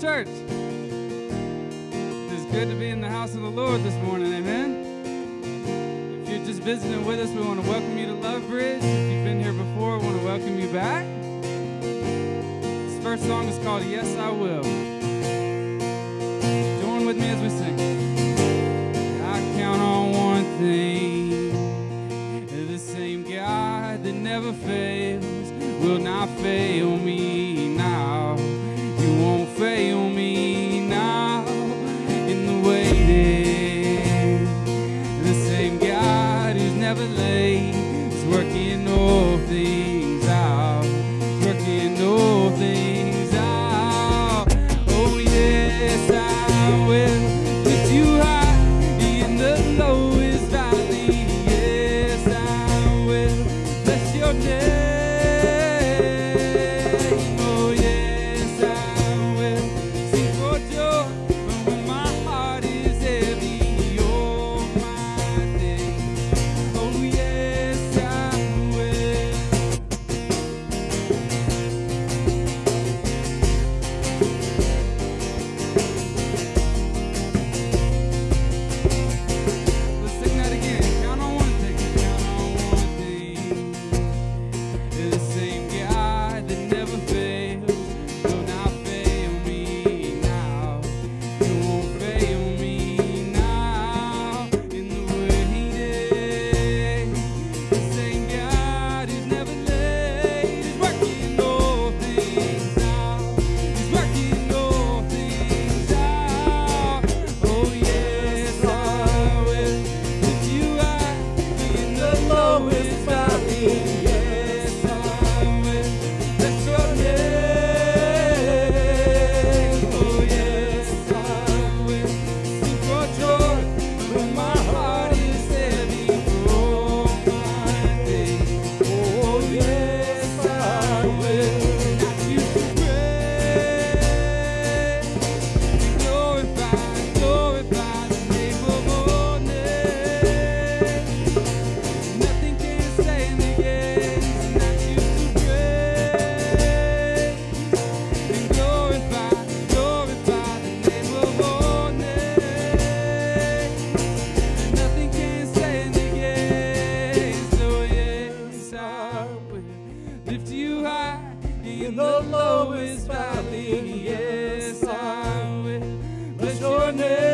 Bridge Church. It is good to be in the house of the Lord this morning, amen? If you're just visiting with us, we want to welcome you to Love Bridge. If you've been here before, we want to welcome you back. This first song is called Yes, I Will. Join with me as we sing. I count on one thing, the same God that never fails will not fail me now. You won't fail me now in the waiting. The same God who's never late is working all things out. He's working all things out. Oh yes, I will lift you high in the lowest valley. Yes, I will bless your name.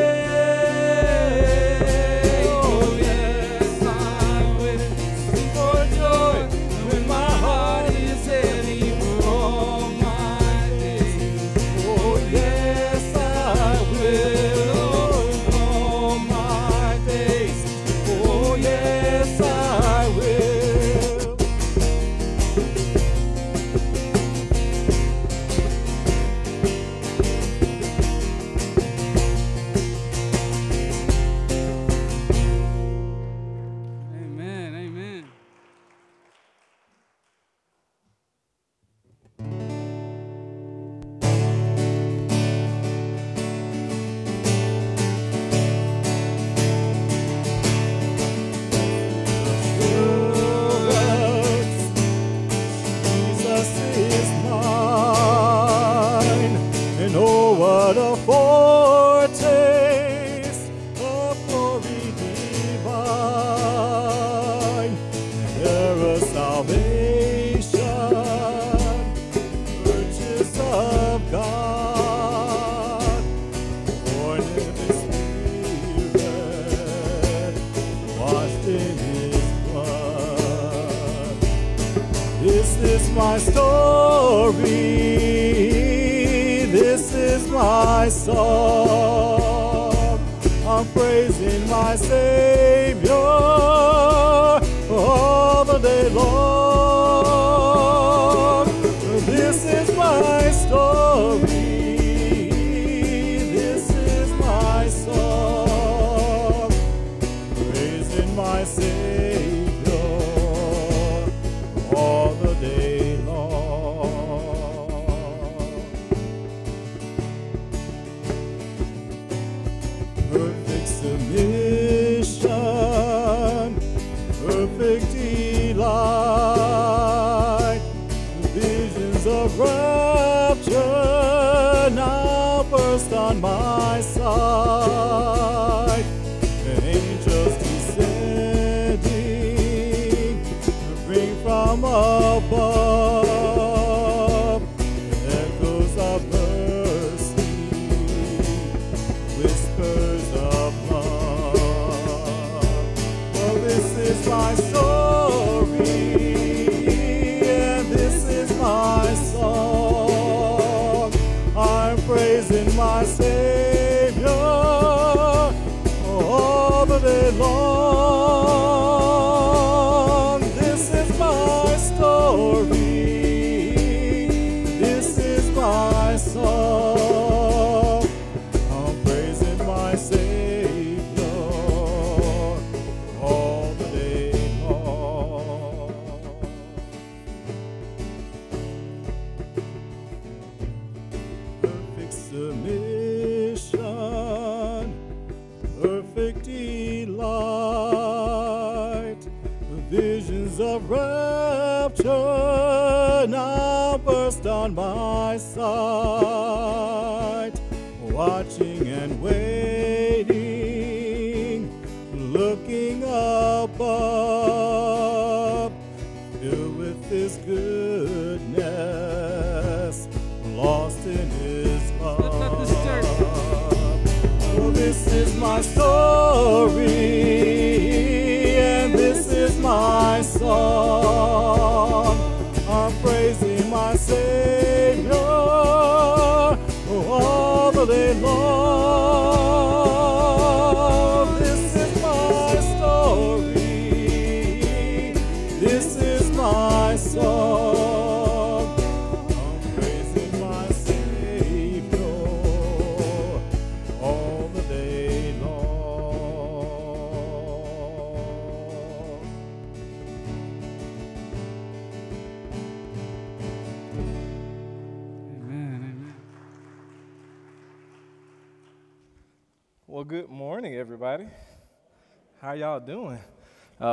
Perfect submission.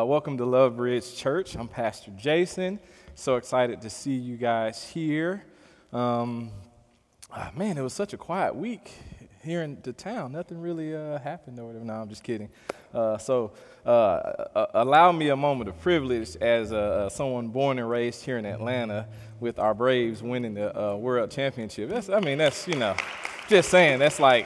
Welcome to Love Bridge Church. I'm Pastor Jason. So excited to see you guys here. Man, it was such a quiet week here in the town. Nothing really happened over there. No, I'm just kidding. So allow me a moment of privilege as someone born and raised here in Atlanta with our Braves winning the World Championship. That's, you know, just saying, that's like...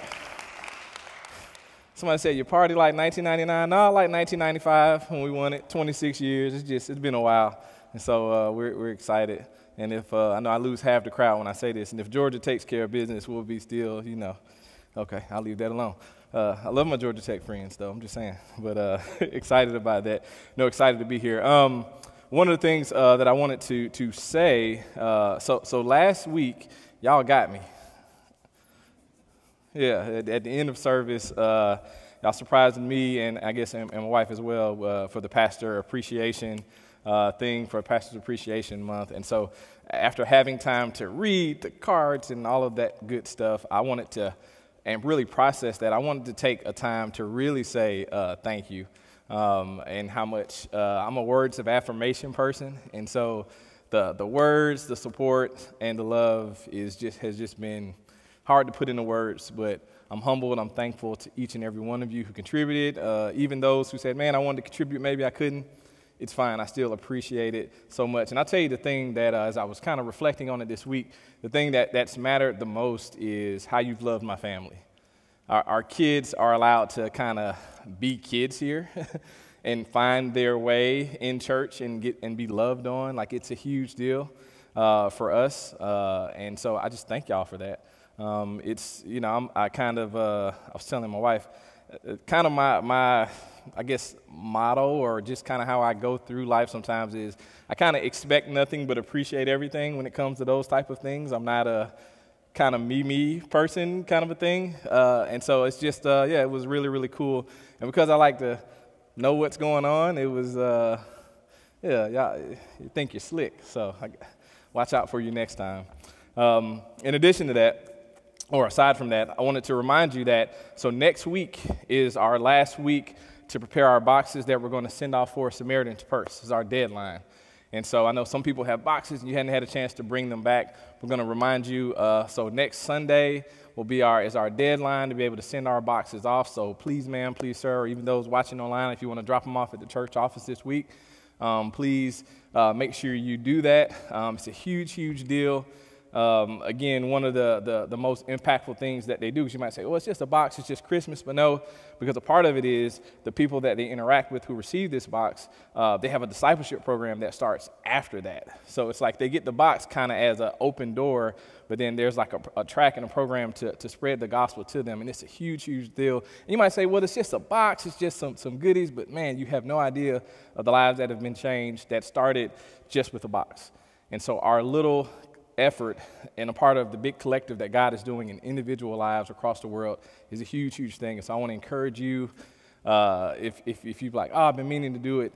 Somebody said, you party like 1999? No, like 1995 when we won it, 26 years. It's been a while. And so we're excited. And if, I know I lose half the crowd when I say this, and if Georgia takes care of business, we'll be still, you know. Okay, I'll leave that alone. I love my Georgia Tech friends, though, I'm just saying. But excited about that. No, excited to be here. One of the things that I wanted to say, so last week, y'all got me. Yeah, at the end of service, y'all surprised me and I guess and my wife as well for the pastor appreciation thing, for Pastor's Appreciation Month. And so after having time to read the cards and all of that good stuff, I wanted to, and really process that, I wanted to take a time to really say thank you and how much I'm a words of affirmation person. And so the words, the support, and the love has just been hard to put into words, but I'm humbled. I'm thankful to each and every one of you who contributed, even those who said, man, I wanted to contribute, maybe I couldn't. It's fine. I still appreciate it so much. And I'll tell you the thing that, as I was kind of reflecting on it this week, the thing that's mattered the most is how you've loved my family. Our kids are allowed to kind of be kids here and find their way in church and be loved on. Like, it's a huge deal for us. And so I just thank y'all for that. It's, you know, I was telling my wife, kind of my I guess, motto or just kind of how I go through life sometimes is I kind of expect nothing but appreciate everything when it comes to those type of things. I'm not a kind of me person kind of a thing. And so it's just, yeah, it was really, really cool. And because I like to know what's going on, it was, yeah, you think you're slick. So watch out for you next time. In addition to that, or aside from that, I wanted to remind you that, so next week is our last week to prepare our boxes that we're going to send off for Samaritan's Purse. This is our deadline. And so I know some people have boxes and you hadn't had a chance to bring them back. We're going to remind you, so next Sunday is our deadline to be able to send our boxes off. So please, ma'am, please, sir, or even those watching online, if you want to drop them off at the church office this week, please make sure you do that. It's a huge, huge deal. Again, one of the most impactful things that they do, because you might say, oh, it's just a box, it's just Christmas. But no, because a part of it is the people that they interact with who receive this box, they have a discipleship program that starts after that. So it's like they get the box kind of as an open door, but then there's like a track and a program to spread the gospel to them. And it's a huge, huge deal. And you might say, well, it's just a box, it's just some goodies. But man, you have no idea of the lives that have been changed that started just with a box. And so our little effort and a part of the big collective that God is doing in individual lives across the world is a huge, huge thing. And so I want to encourage you, if you're like, oh, I've been meaning to do it,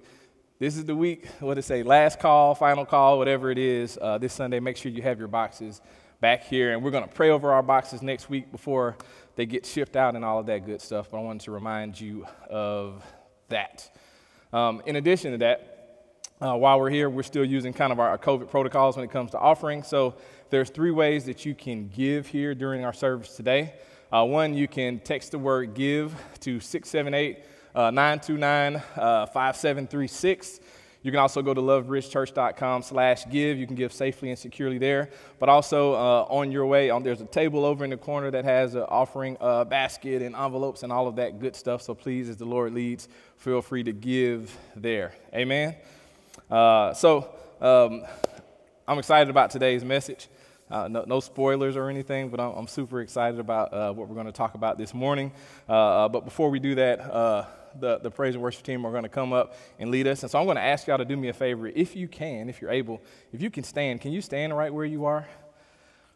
this is the week, what to say, last call, final call, whatever it is, this Sunday, make sure you have your boxes back here. And we're going to pray over our boxes next week before they get shipped out and all of that good stuff. But I wanted to remind you of that. In addition to that, while we're here, we're still using kind of our COVID protocols when it comes to offering. So there's 3 ways that you can give here during our service today. One, you can text the word give to 678-929-5736. You can also go to lovebridgechurch.com/give. You can give safely and securely there. But also on your way, there's a table over in the corner that has an offering basket and envelopes and all of that good stuff. So please, as the Lord leads, feel free to give there. Amen. I'm excited about today's message. No spoilers or anything, but I'm super excited about what we're going to talk about this morning. But before we do that, the praise and worship team are going to come up and lead us. And so I'm going to ask y'all to do me a favor. If you can, if you're able, if you can you stand right where you are?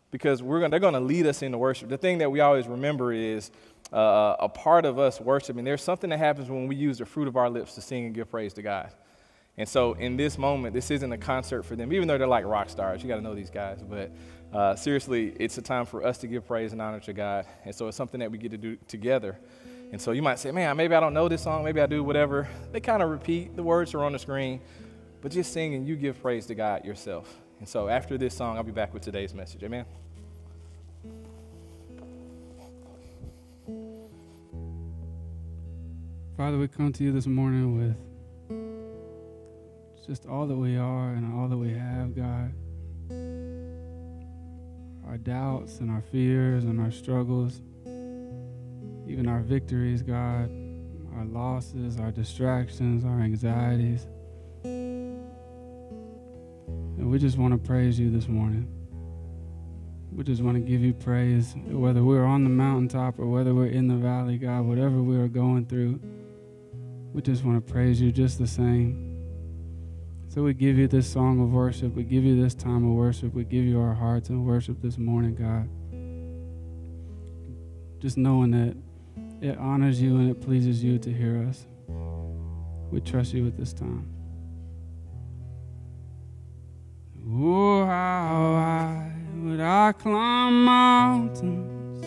Because they're going to lead us into worship. The thing that we always remember is a part of us worshiping. There's something that happens when we use the fruit of our lips to sing and give praise to God. And so in this moment, this isn't a concert for them, even though they're like rock stars. You got to know these guys. But seriously, it's a time for us to give praise and honor to God. And so it's something that we get to do together. And so you might say, man, maybe I don't know this song. Maybe I do, whatever. They kind of repeat. The words are on the screen. But just sing and you give praise to God yourself. And so after this song, I'll be back with today's message. Amen. Father, we come to you this morning with just all that we are and all that we have, God. Our doubts and our fears and our struggles, even our victories, God, our losses, our distractions, our anxieties. And we just want to praise you this morning. We just want to give you praise, whether we're on the mountaintop or whether we're in the valley, God, whatever we are going through, we just want to praise you just the same. So we give you this song of worship. We give you this time of worship. We give you our hearts and worship this morning, God. Just knowing that it honors you and it pleases you to hear us. We trust you at this time. Oh, how high would I climb mountains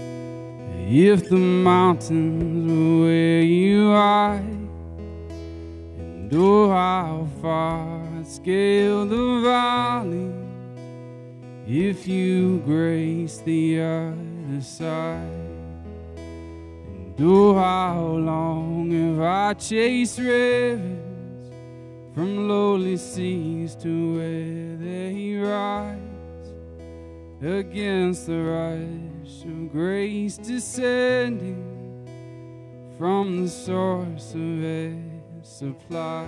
if the mountains were where you are? And oh, how far scale the valley if you grace the other side. And oh, how long have I chased rivers from lowly seas to where they rise against the rush of grace descending from the source of its supply.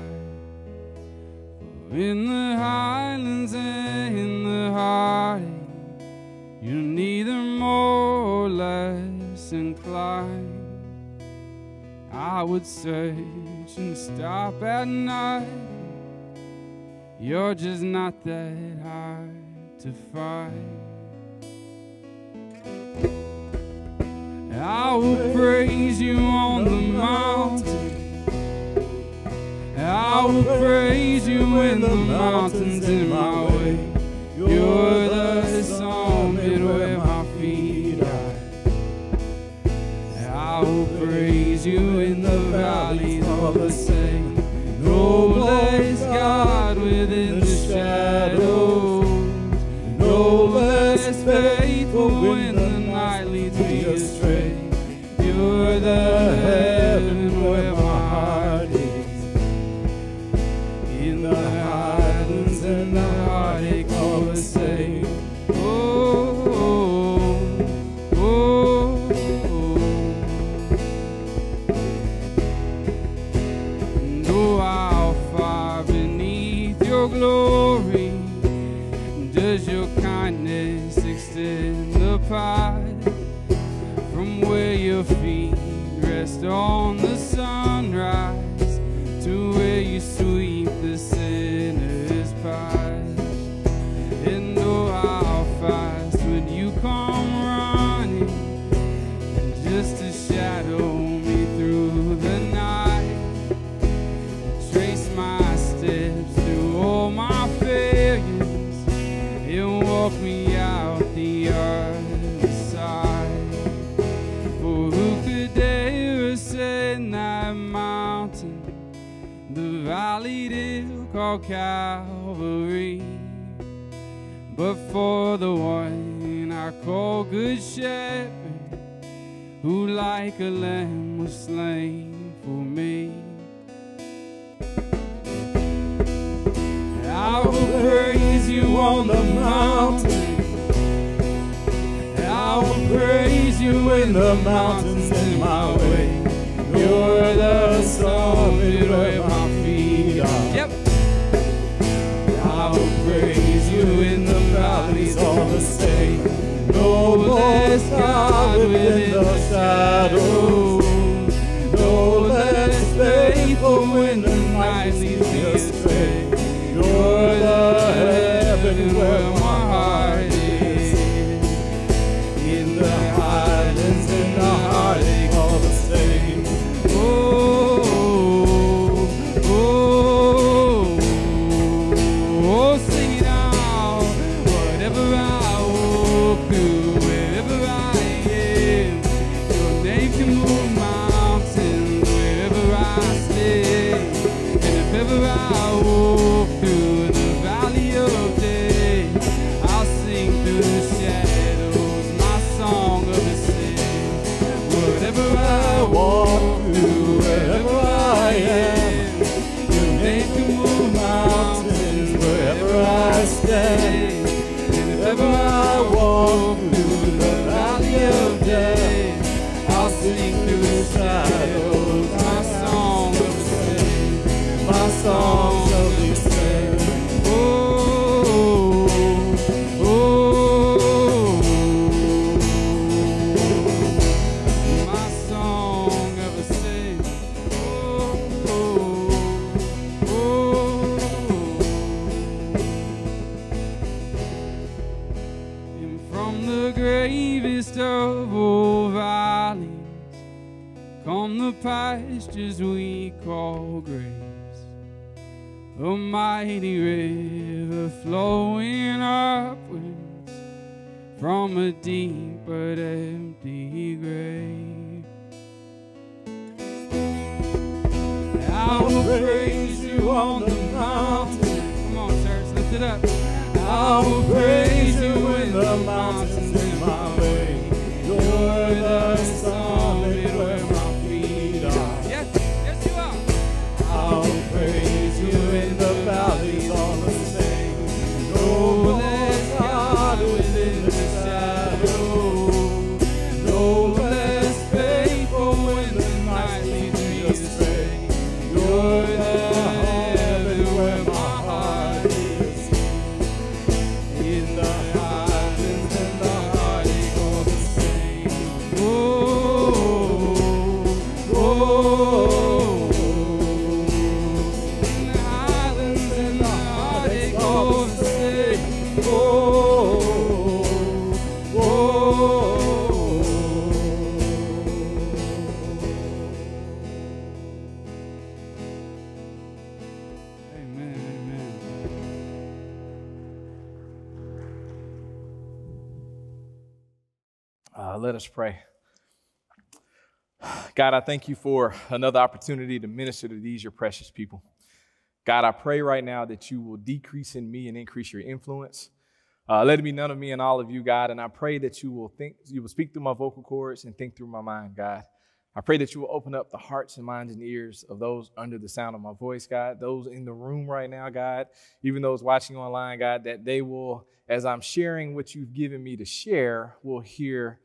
In the highlands and in the heartache, you're neither more or less inclined. I would search and stop at night. You're just not that hard to find. I will praise you on the mountain. I will praise you when the mountain's in my way. You're the summit where my feet are. I will praise you in the valleys of the same. No less God within the shadows. No less faithful when the night leads me astray. You're the heaven where my in the highlands and the heartache, all the same. Oh. Oh, how far beneath your glory does your kindness extend apart from where your feet rest on the sunrise to where you sweep the sinner's path. And oh, how fast would you come running just to shadow me through the night, trace my steps through all my failures, and walk me out the other side. For who could dare ascend that mountain, the valley they call Calvary? But for the one I call Good Shepherd, who like a lamb was slain for me, I will praise you on the mountain. I will praise you when the mountains in my way. You're the solid where my feet are. Yep. I will praise you in the valleys of the state. No less God within the shadow. No less faithful when the night leads me astray. You're the heaven where my heart is. In the highlands, in the heartache of the state. Oh, oh. And if ever I walk through the valley of death, I'll sing through the shadows my song of sin, my song of sin. Oh, oh, my song of sin. Oh, oh, oh. Of all valleys come the pastures we call grace, a mighty river flowing upwards from a deep but empty grave. I will praise you on the mountain. Come on, church, lift it up. I will praise you in the mountains in my way. You're the solid where my feet are. Yes, yes you are. I'll praise you in the valleys all the same. No less God within the shadow. No less faithful when the night leads me astray. You're the heaven where my heart is. In the highlands and the heartache all the same. Let us pray. God, I thank you for another opportunity to minister to these, your precious people. God, I pray right now that you will decrease in me and increase your influence. Let it be none of me and all of you, God, and I pray that you will speak through my vocal cords and think through my mind, God. I pray that you will open up the hearts and minds and ears of those under the sound of my voice, God, those in the room right now, God, even those watching online, God, that they will, as I'm sharing what you've given me to share, will hear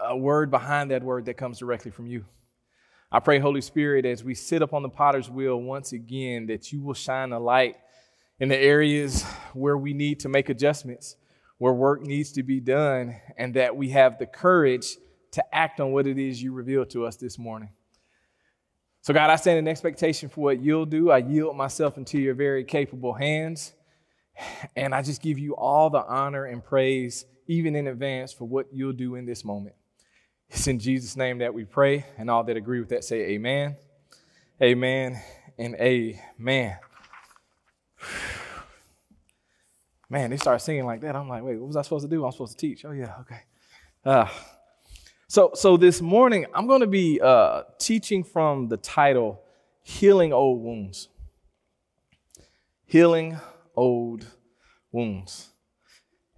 a word behind that word that comes directly from you. I pray, Holy Spirit, as we sit up on the potter's wheel once again, that you will shine a light in the areas where we need to make adjustments, where work needs to be done, and that we have the courage to act on what it is you revealed to us this morning. So God, I stand in expectation for what you'll do. I yield myself into your very capable hands, and I just give you all the honor and praise, even in advance, for what you'll do in this moment. It's in Jesus' name that we pray, and all that agree with that say amen, amen, and amen. Man, they start singing like that. I'm like, wait, what was I supposed to do? I'm supposed to teach. Oh, yeah, okay. So this morning, I'm going to be teaching from the title, Healing Old Wounds. Healing Old Wounds.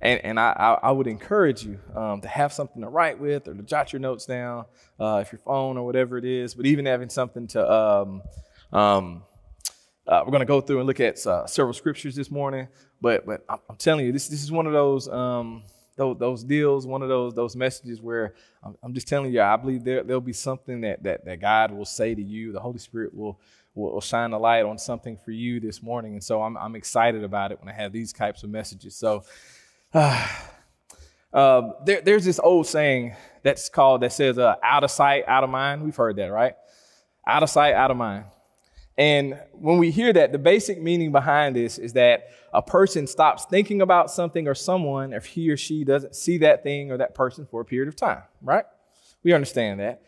And I would encourage you to have something to write with or to jot your notes down, if your phone or whatever it is, but even having something to, we're going to go through and look at several scriptures this morning, but I'm telling you, this is one of those deals, one of those messages where I'm just telling you, I believe there'll be something that God will say to you. The Holy Spirit will shine a light on something for you this morning. And so I'm excited about it when I have these types of messages. So, there's this old saying that says, out of sight, out of mind. We've heard that, right? Out of sight, out of mind. And when we hear that, the basic meaning behind this is that a person stops thinking about something or someone if he or she doesn't see that thing or that person for a period of time, right? We understand that.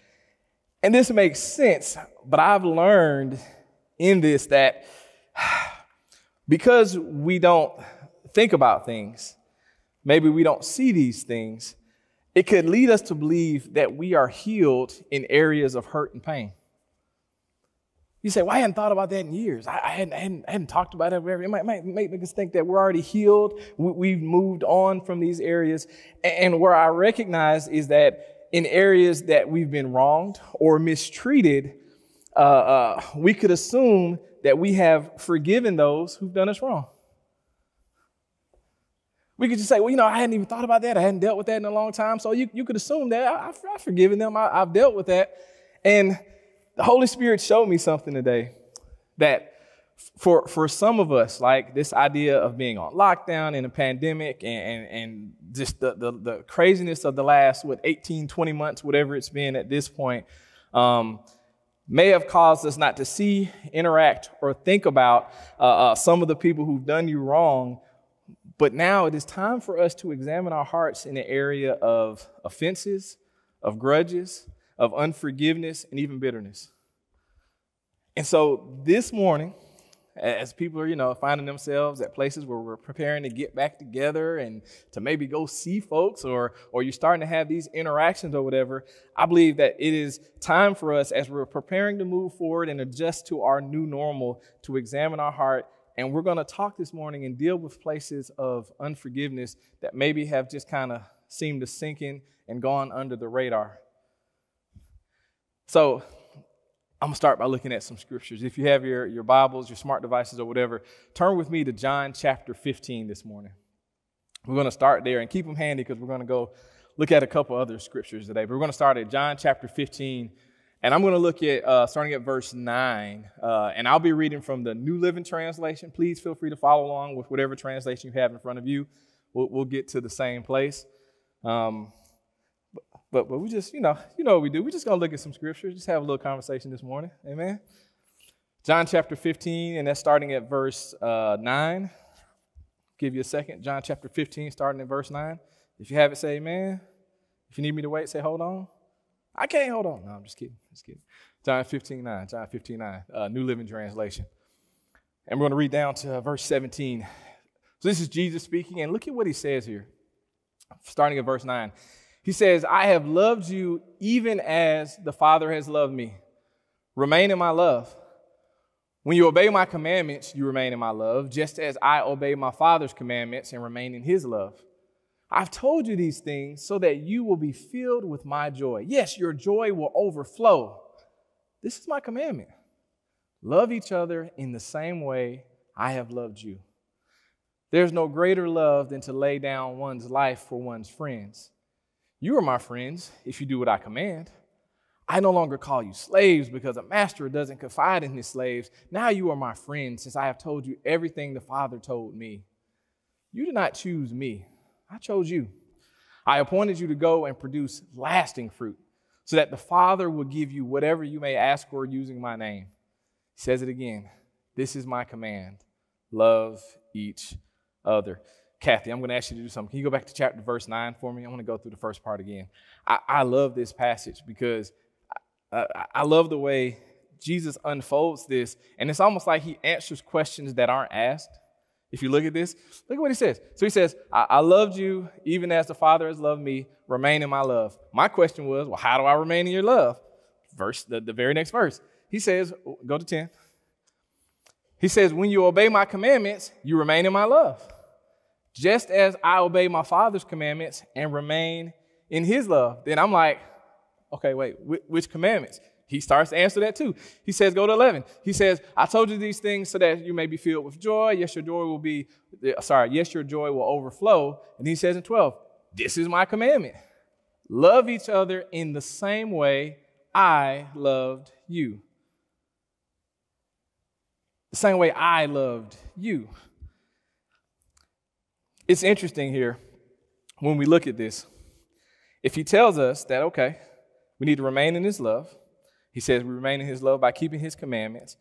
And this makes sense, but I've learned in this that because we don't think about things, maybe we don't see these things, it could lead us to believe that we are healed in areas of hurt and pain. You say, well, I hadn't thought about that in years. I hadn't talked about it. Whatever. It might make us think that we're already healed. We've moved on from these areas. And where I recognize is that in areas that we've been wronged or mistreated, we could assume that we have forgiven those who've done us wrong. We could just say, well, you know, I hadn't even thought about that. I hadn't dealt with that in a long time. So you could assume that I've forgiven them. I've dealt with that. And the Holy Spirit showed me something today that for some of us, like this idea of being on lockdown in a pandemic and just the craziness of the last, 18, 20 months, whatever it's been at this point, may have caused us not to see, interact, or think about some of the people who've done you wrong. But now it is time for us to examine our hearts in the area of offenses, of grudges, of unforgiveness, and even bitterness. And so this morning, as people are, finding themselves at places where we're preparing to get back together and to maybe go see folks or you're starting to have these interactions or whatever, I believe that it is time for us as we're preparing to move forward and adjust to our new normal to examine our heart. And we're going to talk this morning and deal with places of unforgiveness that maybe have just kind of seemed to sink in and gone under the radar. So I'm going to start by looking at some scriptures. If you have your Bibles, your smart devices or whatever, turn with me to John chapter 15 this morning. We're going to start there and keep them handy because we're going to go look at a couple other scriptures today. But we're going to start at John chapter 15. And I'm going to look at, starting at verse 9, and I'll be reading from the New Living Translation. Please feel free to follow along with whatever translation you have in front of you. We'll get to the same place. But we just, you know what we do. We're just going to look at some scriptures, just have a little conversation this morning. Amen. John chapter 15, and that's starting at verse 9. Give you a second. John chapter 15, starting at verse 9. If you have it, say amen. If you need me to wait, say hold on. I can't hold on. No, I'm just kidding. John 15:9. John 15:9. New Living Translation. And we're going to read down to verse 17. So this is Jesus speaking. And look at what he says here. Starting at verse 9. He says, I have loved you even as the Father has loved me. Remain in my love. When you obey my commandments, you remain in my love, just as I obey my Father's commandments and remain in his love. I've told you these things so that you will be filled with my joy. Yes, your joy will overflow. This is my commandment. Love each other in the same way I have loved you. There's no greater love than to lay down one's life for one's friends. You are my friends if you do what I command. I no longer call you slaves because a master doesn't confide in his slaves. Now you are my friends since I have told you everything the Father told me. You did not choose me. I chose you. I appointed you to go and produce lasting fruit so that the Father will give you whatever you may ask for using my name. He says it again. This is my command. Love each other. Kathy, I'm going to ask you to do something. Can you go back to chapter verse 9 for me? I want to go through the first part again. I love this passage because I love the way Jesus unfolds this. And it's almost like he answers questions that aren't asked. If you look at this, look at what he says. So he says, I loved you even as the Father has loved me. Remain in my love. My question was, well, how do I remain in your love? Verse, the very next verse. He says, go to 10. He says, when you obey my commandments, you remain in my love. Just as I obey my Father's commandments and remain in his love. Then I'm like, okay, wait, which commandments? He starts to answer that too. He says, go to 11. He says, I told you these things so that you may be filled with joy. Yes, your joy will overflow. And he says in 12, this is my commandment. Love each other in the same way I loved you. The same way I loved you. It's interesting here when we look at this. If he tells us that, okay, we need to remain in his love. He says we remain in his love by keeping his commandments.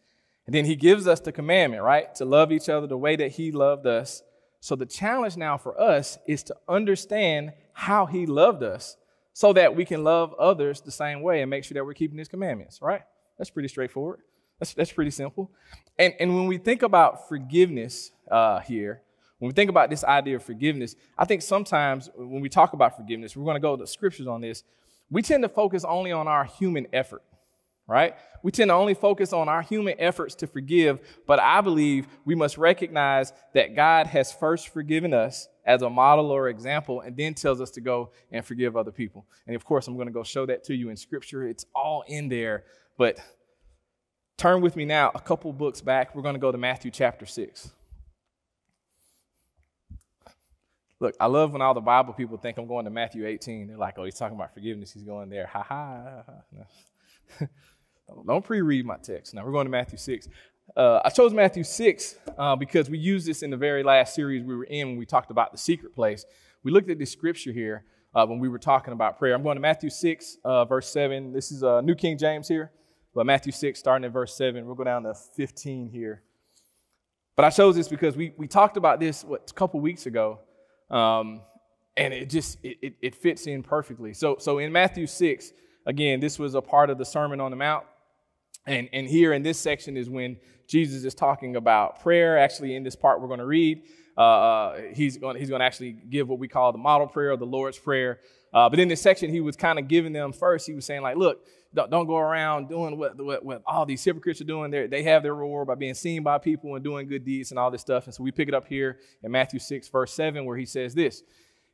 And then he gives us the commandment, right? To love each other the way that he loved us. So the challenge now for us is to understand how he loved us so that we can love others the same way and make sure that we're keeping his commandments, right? That's pretty straightforward. That's pretty simple. And when we think about forgiveness here, when we think about this idea of forgiveness, I think sometimes when we talk about forgiveness, we're going to go to scriptures on this. We tend to focus only on our human effort. Right? We tend to only focus on our human efforts to forgive, but I believe we must recognize that God has first forgiven us as a model or example and then tells us to go and forgive other people. And of course, I'm going to go show that to you in scripture. It's all in there, but turn with me now a couple books back. We're going to go to Matthew chapter 6. Look, I love when all the Bible people think I'm going to Matthew 18. They're like, oh, he's talking about forgiveness. He's going there. Ha ha. No. Don't pre-read my text. Now we're going to Matthew 6. I chose Matthew 6 because we used this in the very last series we were in when we talked about the secret place. We looked at this scripture here when we were talking about prayer. I'm going to Matthew 6, verse 7. This is New King James here. But Matthew 6, starting at verse 7. We'll go down to 15 here. But I chose this because we talked about this a couple weeks ago. And it just it fits in perfectly. So in Matthew 6, again, this was a part of the Sermon on the Mount. And here in this section is when Jesus is talking about prayer. Actually, in this part we're going to read, he's going to actually give what we call the model prayer or the Lord's Prayer. But in this section, he was kind of giving them first. He was saying, like, look, don't go around doing what all these hypocrites are doing. They have their reward by being seen by people and doing good deeds and all this stuff. And so we pick it up here in Matthew 6, verse 7, where he says this.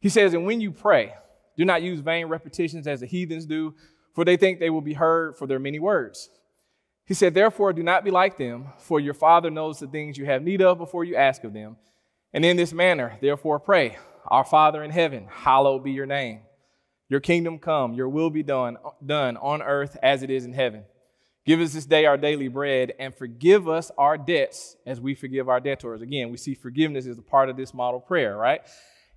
He says, and when you pray, do not use vain repetitions as the heathens do, for they think they will be heard for their many words. He said, therefore, do not be like them, for your Father knows the things you have need of before you ask of them. And in this manner, therefore, pray, our Father in heaven, hallowed be your name. Your kingdom come, your will be done on earth as it is in heaven. Give us this day our daily bread and forgive us our debts as we forgive our debtors. Again, we see forgiveness is a part of this model prayer, right?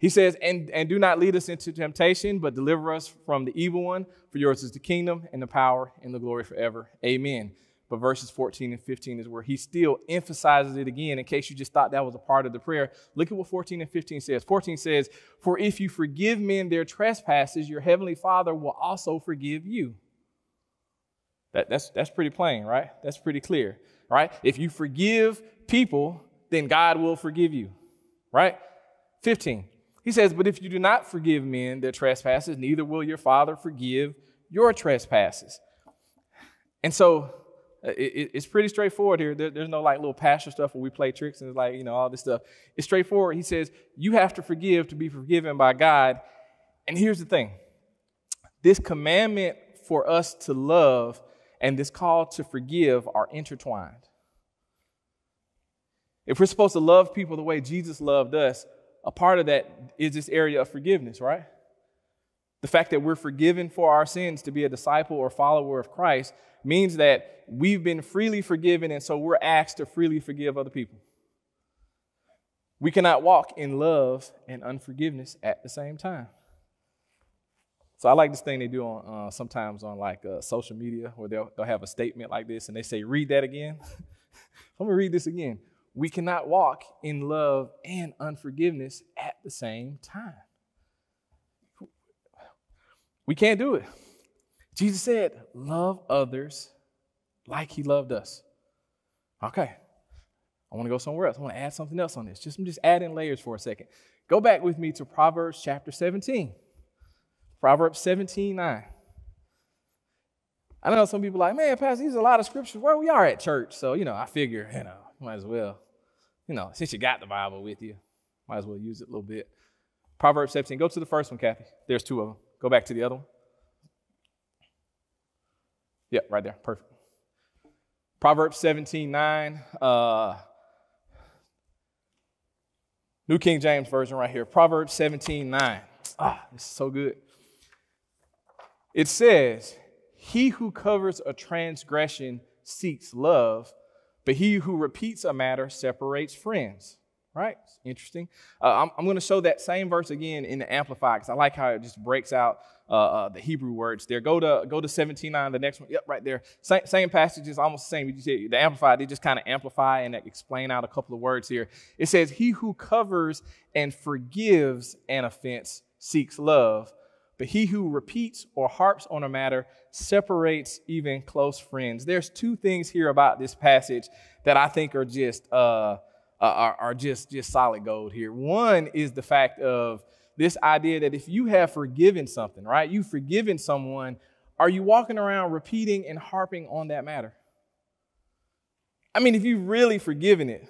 He says, and do not lead us into temptation, but deliver us from the evil one. For yours is the kingdom and the power and the glory forever. Amen. But verses 14 and 15 is where he still emphasizes it again, in case you just thought that was a part of the prayer. Look at what 14 and 15 says. 14 says, for if you forgive men their trespasses, your heavenly Father will also forgive you. That's pretty plain, right? That's pretty clear, right? If you forgive people, then God will forgive you, right? 15. He says, but if you do not forgive men their trespasses, neither will your Father forgive your trespasses. And so it's pretty straightforward here. There's no like little pastor stuff where we play tricks and it's like, you know, all this stuff. It's straightforward. He says, you have to forgive to be forgiven by God. And here's the thing. This commandment for us to love and this call to forgive are intertwined. If we're supposed to love people the way Jesus loved us, a part of that is this area of forgiveness, right? The fact that we're forgiven for our sins to be a disciple or follower of Christ means that we've been freely forgiven, and so we're asked to freely forgive other people. We cannot walk in love and unforgiveness at the same time. So I like this thing they do on sometimes on like social media, where they'll have a statement like this, and they say, read that again. Let me read this again. We cannot walk in love and unforgiveness at the same time. We can't do it. Jesus said, love others like he loved us. Okay, I want to go somewhere else. I want to add something else on this. I'm just adding layers for a second. Go back with me to Proverbs chapter 17. Proverbs 17:9. I know some people are like, man, Pastor, these are a lot of scriptures. Well, we are at church, so, I figure, might as well. Since you got the Bible with you, might as well use it a little bit. Proverbs 17. Go to the first one, Kathy. There's two of them. Go back to the other one. Yeah, right there. Perfect. Proverbs 17:9. New King James Version right here. Proverbs 17:9. Ah, this is so good. It says, he who covers a transgression seeks love, but he who repeats a matter separates friends. Right? Interesting. I'm going to show that same verse again in the Amplified, because I like how it just breaks out the Hebrew words there. Go to 17:9, the next one. Yep, right there. Same passage is almost the same. The Amplified, they just kind of amplify and explain out a couple of words here. It says, he who covers and forgives an offense seeks love, but he who repeats or harps on a matter separates even close friends. There's two things here about this passage that I think are just solid gold here. One is the fact of this idea that if you have forgiven something, right, you've forgiven someone, are you walking around repeating and harping on that matter? I mean, if you've really forgiven it,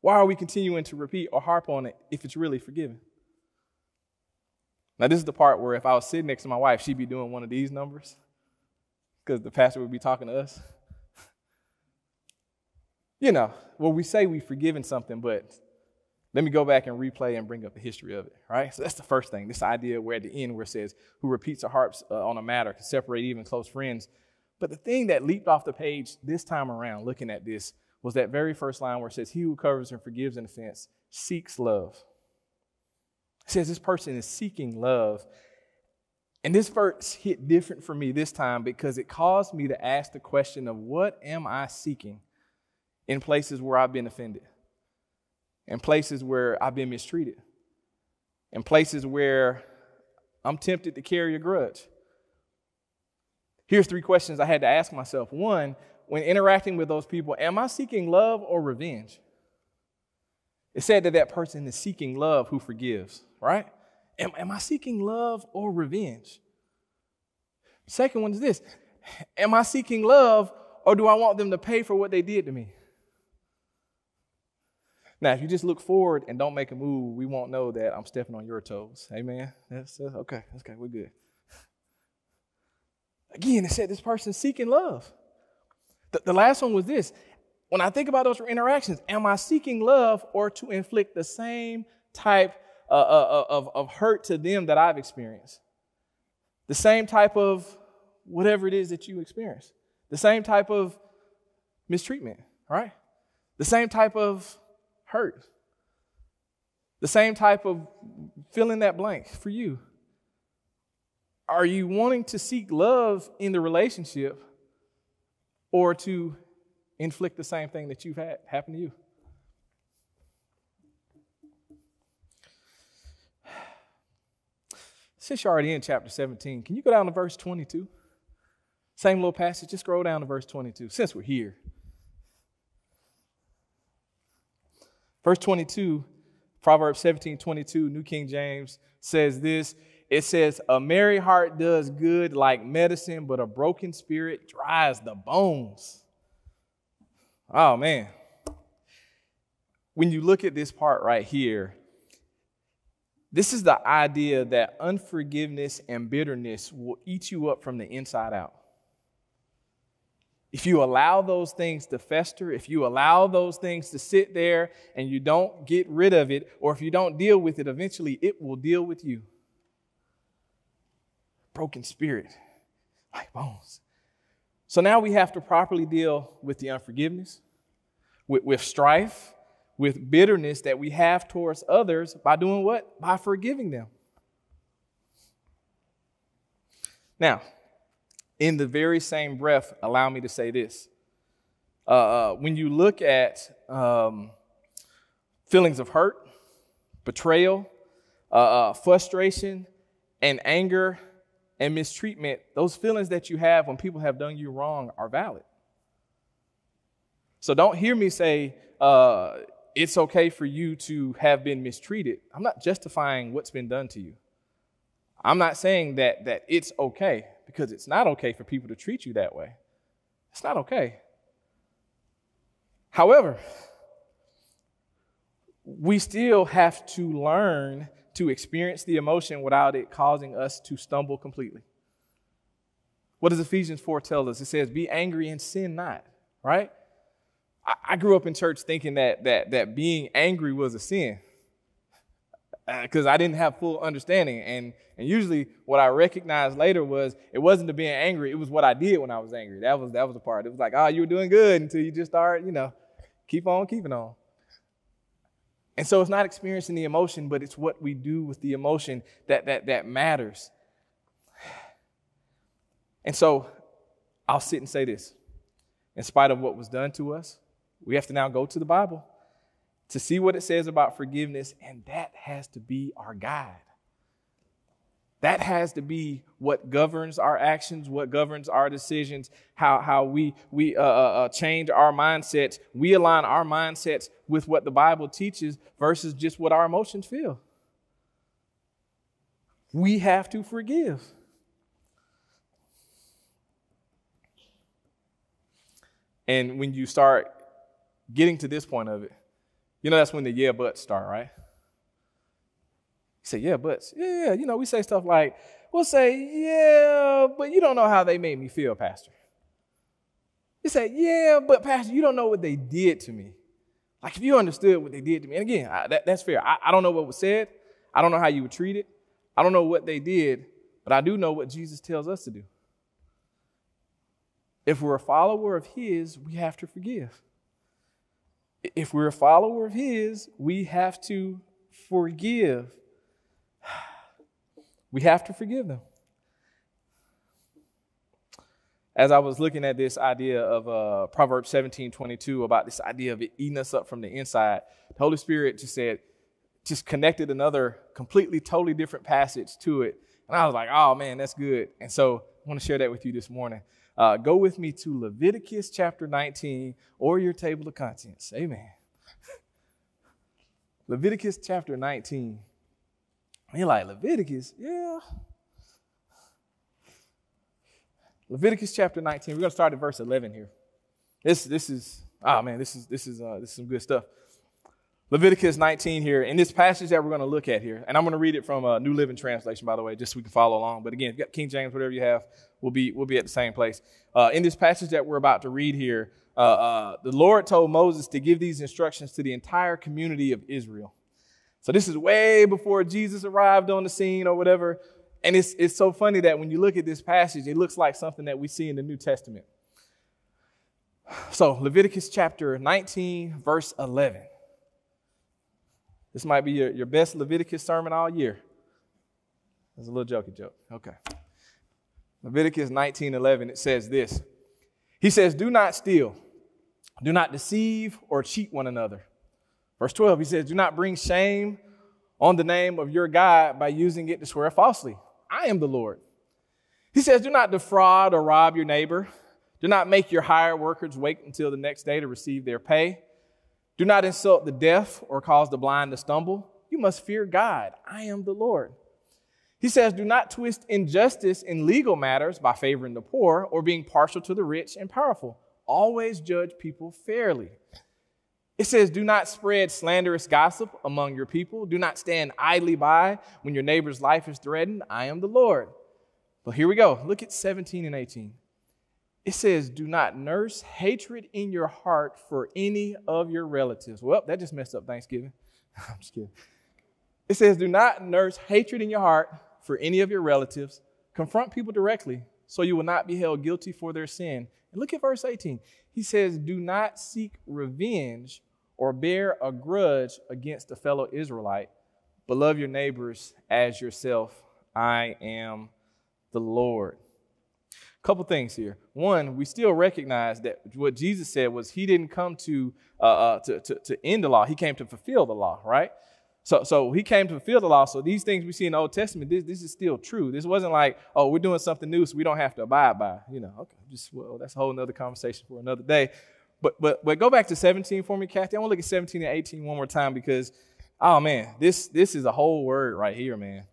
why are we continuing to repeat or harp on it if it's really forgiven? Now, this is the part where if I was sitting next to my wife, she'd be doing one of these numbers because the pastor would be talking to us. Well, we say we've forgiven something, but let me go back and replay and bring up the history of it, right? So that's the first thing, this idea where at the end where it says, who repeats or harps on a matter can separate even close friends. But the thing that leaped off the page this time around looking at this was that very first line where it says, he who covers and forgives an offense seeks love. It says this person is seeking love. And this verse hit different for me this time because it caused me to ask the question of what am I seeking? In places where I've been offended, in places where I've been mistreated, in places where I'm tempted to carry a grudge. Here's three questions I had to ask myself. One, when interacting with those people, am I seeking love or revenge? It said that person is seeking love who forgives, right? Am I seeking love or revenge? Second one is this. Am I seeking love or do I want them to pay for what they did to me? Now, if you just look forward and don't make a move, we won't know that I'm stepping on your toes. Amen? That's okay. Okay, we're good. Again, it said this person's seeking love. The last one was this. When I think about those interactions, am I seeking love or to inflict the same type of hurt to them that I've experienced? The same type of whatever it is that you experience. The same type of mistreatment, right? The same type of hurt. The same type of fill in that blank for you. Are you wanting to seek love in the relationship or to inflict the same thing that you've had happen to you? Since you're already in chapter 17, can you go down to verse 22? Same little passage, just scroll down to verse 22, since we're here. Verse 22, Proverbs 17:22, New King James, says this. It says, a merry heart does good like medicine, but a broken spirit dries the bones. Oh, man. When you look at this part right here, this is the idea that unforgiveness and bitterness will eat you up from the inside out. If you allow those things to fester, if you allow those things to sit there and you don't get rid of it, or if you don't deal with it, eventually it will deal with you. broken spirit, like bones. So now we have to properly deal with the unforgiveness, with strife, with bitterness that we have towards others by doing what? By forgiving them. Now, in the very same breath, allow me to say this. When you look at feelings of hurt, betrayal, frustration, and anger, and mistreatment, those feelings that you have when people have done you wrong are valid. So don't hear me say, it's okay for you to have been mistreated. I'm not justifying what's been done to you. I'm not saying that it's okay, because it's not okay for people to treat you that way. It's not okay. However, we still have to learn to experience the emotion without it causing us to stumble completely. What does Ephesians 4 tell us? It says, be angry and sin not, right? I grew up in church thinking that being angry was a sin because I didn't have full understanding. And usually what I recognized later was it wasn't the being angry. It was what I did when I was angry. That was the part. It was like, oh, you were doing good until you just start, keep on keeping on. And so it's not experiencing the emotion, but it's what we do with the emotion that matters. And so I'll sit and say this. In spite of what was done to us, we have to now go to the Bible to see what it says about forgiveness, and that has to be our guide. That has to be what governs our actions, what governs our decisions, how we change our mindsets. We align our mindsets with what the Bible teaches versus just what our emotions feel. We have to forgive. And when you start getting to this point of it, that's when the yeah buts start, right? You say, yeah, but, yeah, we say stuff like, we'll say, yeah, but you don't know how they made me feel, Pastor. You say, yeah, but, Pastor, you don't know what they did to me. Like, if you understood what they did to me, and again, that's fair. I don't know what was said. I don't know how you were treated. I don't know what they did, but I do know what Jesus tells us to do. If we're a follower of his, we have to forgive. If we're a follower of his, we have to forgive. We have to forgive them. As I was looking at this idea of Proverbs 17:22 about this idea of it eating us up from the inside, the Holy Spirit just connected another completely, totally different passage to it. And I was like, oh, man, that's good. And so I want to share that with you this morning. Go with me to Leviticus chapter 19 or your table of contents. Amen. Leviticus chapter 19. You're like, Leviticus? Yeah. Leviticus chapter 19. We're going to start at verse 11 here. This is some good stuff. Leviticus 19 here. In this passage that we're going to look at here, and I'm going to read it from a New Living Translation, by the way, just so we can follow along. But again, if you got King James, whatever you have, we'll be at the same place. In this passage that we're about to read here, the Lord told Moses to give these instructions to the entire community of Israel. So this is way before Jesus arrived on the scene or whatever. And it's so funny that when you look at this passage, it looks like something that we see in the New Testament. So Leviticus chapter 19, verse 11. This might be your best Leviticus sermon all year. That's a little jokey joke. Okay. Leviticus 19:11, it says this. He says, do not steal, do not deceive or cheat one another. Verse 12, he says, do not bring shame on the name of your God by using it to swear falsely. I am the Lord. He says, do not defraud or rob your neighbor. Do not make your hired workers wait until the next day to receive their pay. Do not insult the deaf or cause the blind to stumble. You must fear God. I am the Lord. He says, do not twist injustice in legal matters by favoring the poor or being partial to the rich and powerful. Always judge people fairly. It says, do not spread slanderous gossip among your people. Do not stand idly by when your neighbor's life is threatened. I am the Lord. But here we go. Look at 17 and 18. It says, do not nurse hatred in your heart for any of your relatives. Well, that just messed up Thanksgiving. I'm just kidding. It says, do not nurse hatred in your heart for any of your relatives, Confront people directly so you will not be held guilty for their sin. And look at verse 18. He says, do not seek revenge or bear a grudge against a fellow Israelite, but love your neighbors as yourself. I am the Lord. Couple things here. One, we still recognize that what Jesus said was he didn't come to end the law. He came to fulfill the law, right? So he came to fulfill the law. So these things we see in the Old Testament, this is still true. This wasn't like, oh, we're doing something new, so we don't have to abide by. You know, okay, that's a whole nother conversation for another day. But go back to 17 for me, Kathy. I want to look at 17 and 18 one more time because, oh man, this is a whole word right here, man.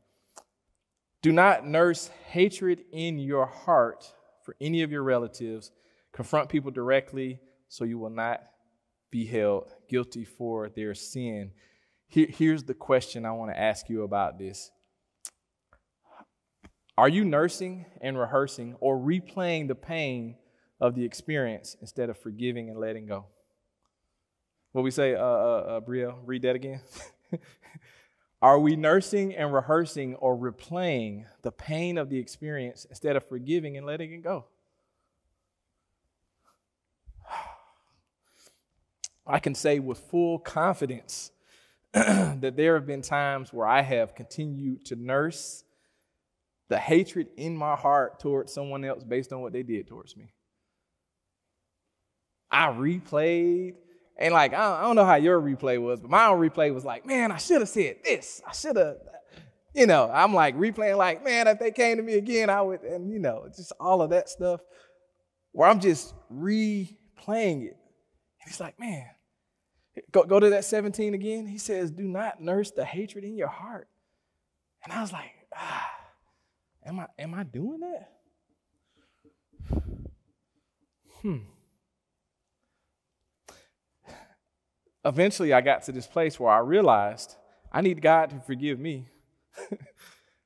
Do not nurse hatred in your heart for any of your relatives. Confront people directly so you will not be held guilty for their sin. Here's the question I want to ask you about this. Are you nursing and rehearsing or replaying the pain of the experience instead of forgiving and letting go? What we say, Brielle, read that again. Are we nursing and rehearsing or replaying the pain of the experience instead of forgiving and letting it go? I can say with full confidence that there have been times where I have continued to nurse the hatred in my heart towards someone else based on what they did towards me. I replayed. And like, I don't know how your replay was, but my own replay was like, man, I should have said this. I should have, you know, I'm like replaying like, man, if they came to me again, I would, and you know, just all of that stuff where I'm just replaying it. And it's like, man, go to that 17 again. He says, do not nurse the hatred in your heart. And I was like, am I doing that? Eventually, I got to this place where I realized I need God to forgive me.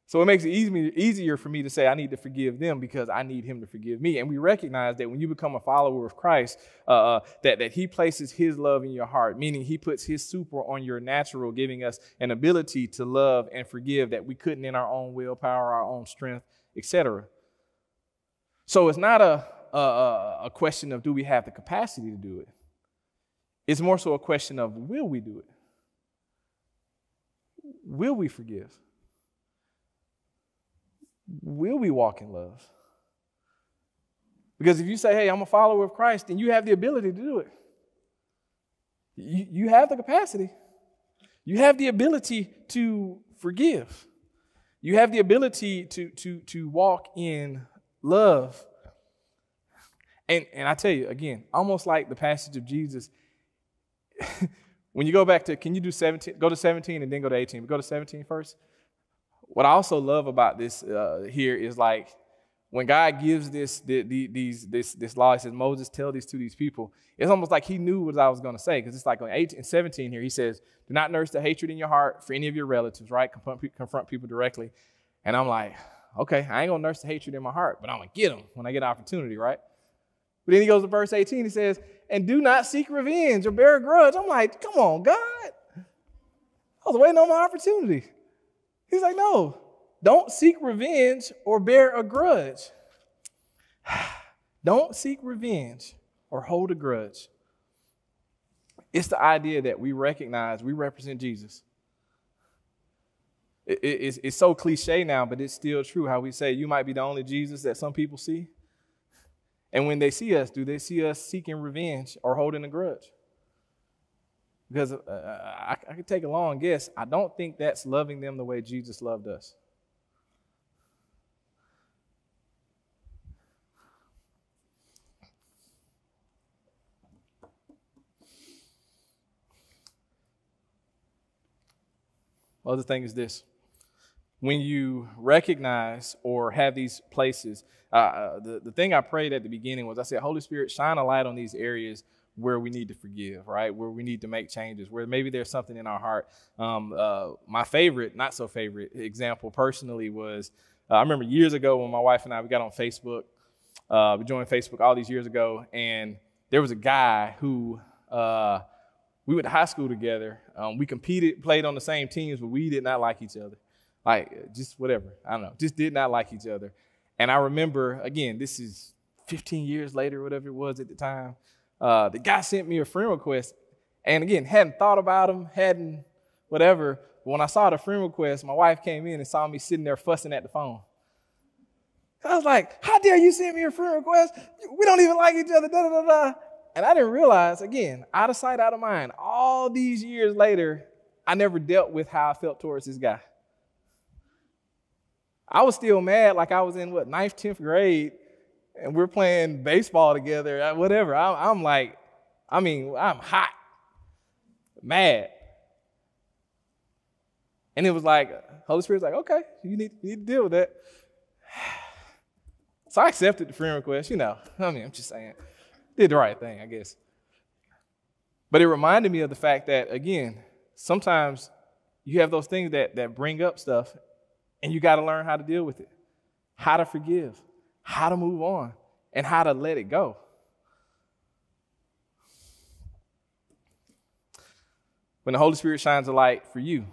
So it makes it easier for me to say I need to forgive them because I need him to forgive me. And we recognize that when you become a follower of Christ, that he places his love in your heart, meaning he puts his super on your natural, giving us an ability to love and forgive that we couldn't in our own willpower, our own strength, etc. So it's not a question of do we have the capacity to do it. It's more so a question of, will we do it? Will we forgive? Will we walk in love? Because if you say, hey, I'm a follower of Christ, then you have the ability to do it. You have the capacity. You have the ability to forgive. You have the ability to walk in love. And I tell you, again, almost like the passage of Jesus, when you go back to, can you do 17? Go to 17 and then go to 18. But go to 17 first. What I also love about this here is like when God gives this law, he says, Moses, tell this to these people. It's almost like he knew what I was going to say because it's like on 18 and 17 here. He says, do not nurse the hatred in your heart for any of your relatives, right? Confront people directly. And I'm like, okay, I ain't going to nurse the hatred in my heart, but I'm going to get them when I get an opportunity, right? But then he goes to verse 18. He says, and do not seek revenge or bear a grudge. I'm like, come on, God. I was waiting on my opportunity. He's like, no, don't seek revenge or bear a grudge. Don't seek revenge or hold a grudge. It's the idea that we recognize we represent Jesus. It's so cliche now, but it's still true how we say you might be the only Jesus that some people see. And when they see us, do they see us seeking revenge or holding a grudge? Because I could take a long guess. I don't think that's loving them the way Jesus loved us. Other thing is this. When you recognize or have these places, the thing I prayed at the beginning was I said, Holy Spirit, shine a light on these areas where we need to forgive, right? Where we need to make changes, where maybe there's something in our heart. My favorite, not so favorite example personally was, I remember years ago when my wife and I, we got on Facebook, we joined Facebook all these years ago. And there was a guy who, we went to high school together. We competed, played on the same teams, but we did not like each other. Like, just whatever. I don't know. Just did not like each other. And I remember, again, this is 15 years later, whatever it was at the time, the guy sent me a friend request. And again, hadn't thought about him, hadn't whatever. But when I saw the friend request, my wife came in and saw me sitting there fussing at the phone. I was like, how dare you send me a friend request? We don't even like each other, da, da, da, da. And I didn't realize, again, out of sight, out of mind, all these years later, I never dealt with how I felt towards this guy. I was still mad, like I was in, 9th, 10th grade, and we're playing baseball together, whatever. I'm like, I'm hot, mad. And it was like, Holy Spirit's like, okay, you need to deal with that. So I accepted the friend request, I'm just saying. Did the right thing, I guess. But it reminded me of the fact that, again, sometimes you have those things that bring up stuff, and you got to learn how to deal with it, how to forgive, how to move on, and how to let it go. When the Holy Spirit shines a light for you,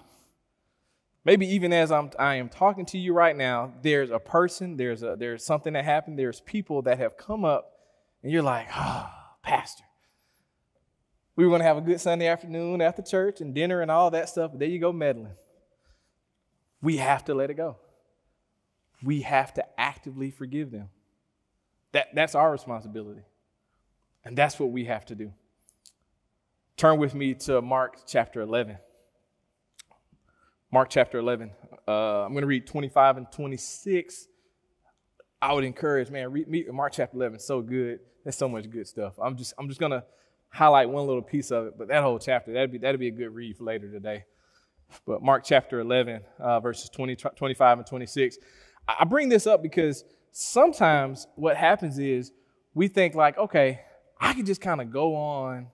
maybe even as I am talking to you right now, there's a person, there's something that happened, there's people that have come up, and you're like, Pastor, we were going to have a good Sunday afternoon after church and dinner and all that stuff. But there you go, meddling. We have to let it go. We have to actively forgive them. That's our responsibility. And that's what we have to do. Turn with me to Mark chapter 11. Mark chapter 11. I'm going to read 25 and 26. I would encourage, read Mark chapter 11. So good. There's so much good stuff. I'm just going to highlight one little piece of it, but that whole chapter, that'd be a good read for later today. But Mark chapter 11, verses 20, 25 and 26. I bring this up because sometimes what happens is we think like, okay, I can just kind of go on.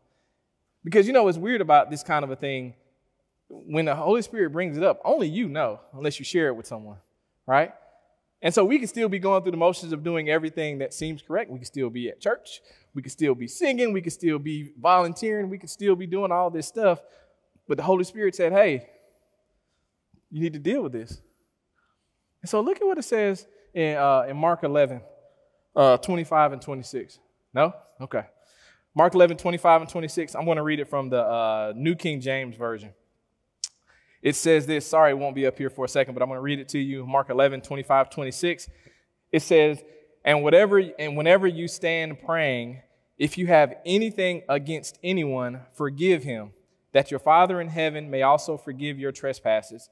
Because, what's weird about this kind of a thing, when the Holy Spirit brings it up, only you know, unless you share it with someone, right? And so we can still be going through the motions of doing everything that seems correct. We can still be at church. We can still be singing. We can still be volunteering. We can still be doing all this stuff. But the Holy Spirit said, hey, you need to deal with this. And so look at what it says in Mark 11, 25 and 26. No? Okay. Mark 11, 25 and 26. I'm going to read it from the New King James Version. It says this. Sorry, it won't be up here for a second, but I'm going to read it to you. Mark 11, 25, 26. It says, and whenever you stand praying, if you have anything against anyone, forgive him, that your Father in heaven may also forgive your trespasses.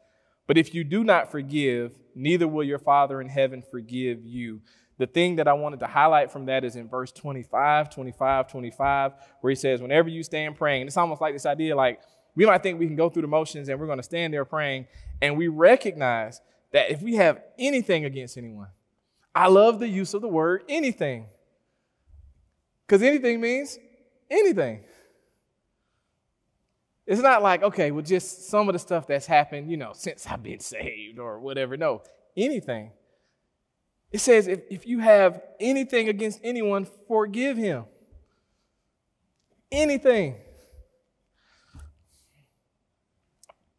But if you do not forgive, neither will your Father in heaven forgive you. The thing that I wanted to highlight from that is in verse 25, where he says, whenever you stand praying, and it's almost like this idea like, we might think we can go through the motions and we're going to stand there praying. And we recognize that if we have anything against anyone, I love the use of the word anything. Because anything means anything. It's not like, okay, well, just some of the stuff that's happened, since I've been saved or whatever. No, anything. It says if you have anything against anyone, forgive him. Anything.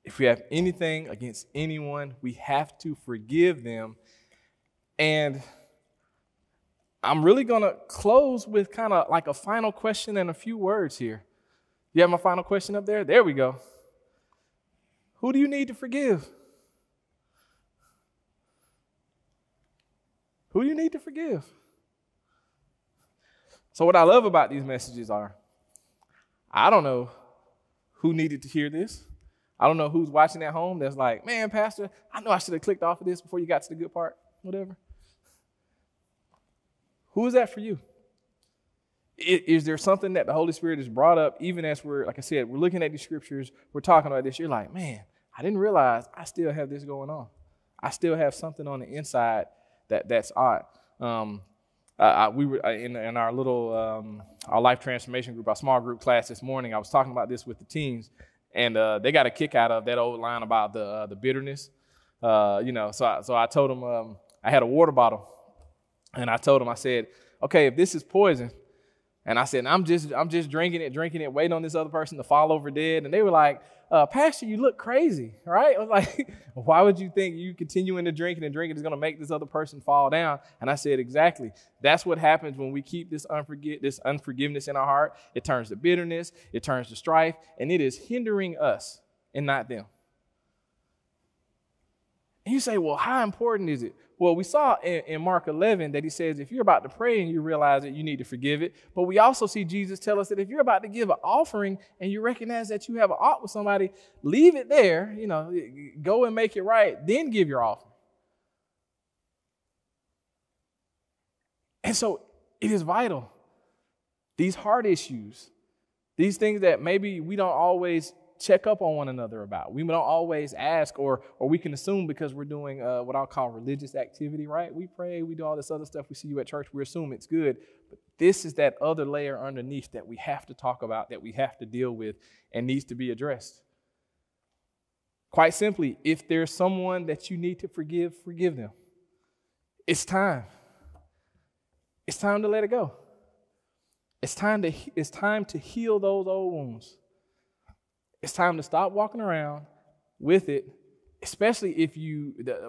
If we have anything against anyone, we have to forgive them. And I'm really going to close with kind of like a final question and a few words here. You have my final question up there? There we go. Who do you need to forgive? Who do you need to forgive? So what I love about these messages are, I don't know who needed to hear this. I don't know who's watching at home that's like, man, Pastor, I know I should have clicked off of this before you got to the good part, whatever. Who is that for you? Is there something that the Holy Spirit has brought up, even as we're, like I said, we're looking at these scriptures, we're talking about this, you're like, man, I didn't realize I still have this going on. I still have something on the inside that's odd. We were in our little, our life transformation group, our small group class this morning, I was talking about this with the teens. And they got a kick out of that old line about the bitterness, So I told them I had a water bottle, and I told them, I said, okay, if this is poison, And I said, I'm just drinking it, waiting on this other person to fall over dead. And they were like, Pastor, you look crazy, right? I was like, why would you think you continuing to drink it and drink it is going to make this other person fall down? And I said, exactly. That's what happens when we keep this unforgiveness in our heart. It turns to bitterness. It turns to strife. And it is hindering us and not them. And you say, well, how important is it? Well, we saw in Mark 11 that he says, if you're about to pray and you realize that you need to forgive it. But we also see Jesus tell us that if you're about to give an offering and you recognize that you have an ought with somebody, leave it there, you know, go and make it right, then give your offering. And so it is vital. These heart issues, these things that maybe we don't always check up on one another about. We don't always ask, or we can assume because we're doing what I'll call religious activity, right? We pray, we do all this other stuff. We see you at church, we assume it's good. But this is that other layer underneath that we have to talk about, that we have to deal with, and needs to be addressed. Quite simply, if there's someone that you need to forgive, forgive them. It's time. It's time to let it go. It's time to heal those old wounds. It's time to stop walking around with it, especially if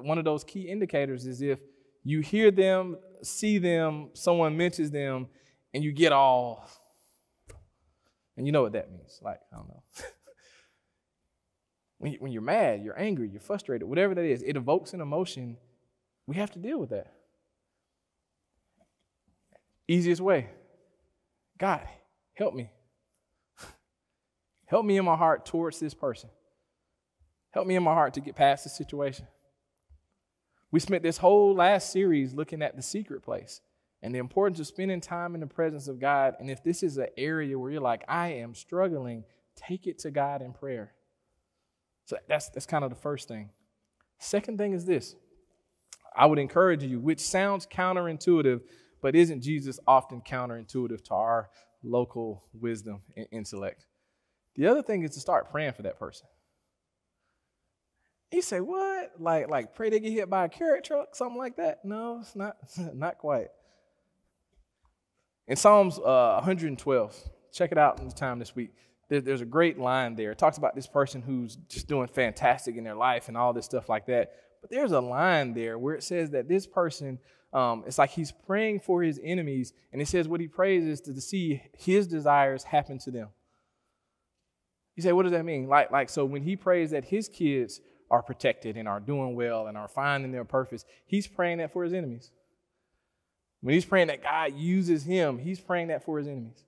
one of those key indicators is if you hear them, see them, someone mentions them, and you get all, and you know what that means. Like, I don't know. When you're mad, you're angry, you're frustrated, whatever that is, it evokes an emotion. We have to deal with that. Easiest way. God, help me. Help me in my heart towards this person. Help me in my heart to get past this situation. We spent this whole last series looking at the secret place and the importance of spending time in the presence of God. And if this is an area where you're like, I am struggling, take it to God in prayer. So that's kind of the first thing. Second thing is this. I would encourage you, which sounds counterintuitive, but isn't Jesus often counterintuitive to our local wisdom and intellect? The other thing is to start praying for that person. You say, what? Like pray they get hit by a carrot truck, something like that? No, it's not quite. In Psalms 112, check it out in the time this week. There's a great line there. It talks about this person who's just doing fantastic in their life and all this stuff like that. But there's a line there where it says that this person, it's like he's praying for his enemies. And it says what he prays is to see his desires happen to them. You say, what does that mean? So when he prays that his kids are protected and are doing well and are finding their purpose, he's praying that for his enemies. When he's praying that God uses him, he's praying that for his enemies.